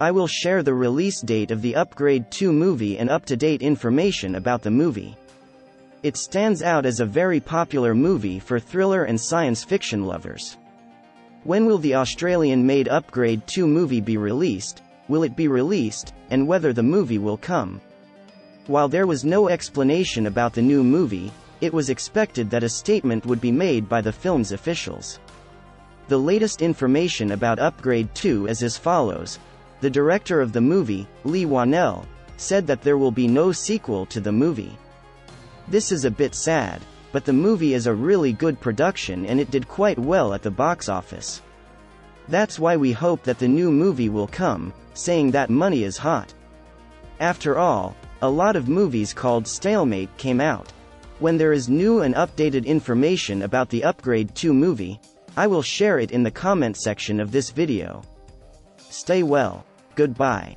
I will share the release date of the Upgrade 2 movie and up-to-date information about the movie. It stands out as a very popular movie for thriller and science fiction lovers. When will the Australian-made Upgrade 2 movie be released? Will it be released, and whether the movie will come? While there was no explanation about the new movie, it was expected that a statement would be made by the film's officials. The latest information about Upgrade 2 is as follows. The director of the movie, Leigh Whannell, said that there will be no sequel to the movie. This is a bit sad, but the movie is a really good production and it did quite well at the box office. That's why we hope that the new movie will come, saying that money is hot. After all, a lot of movies called Stalemate came out. When there is new and updated information about the Upgrade 2 movie, I will share it in the comment section of this video. Stay well. Goodbye.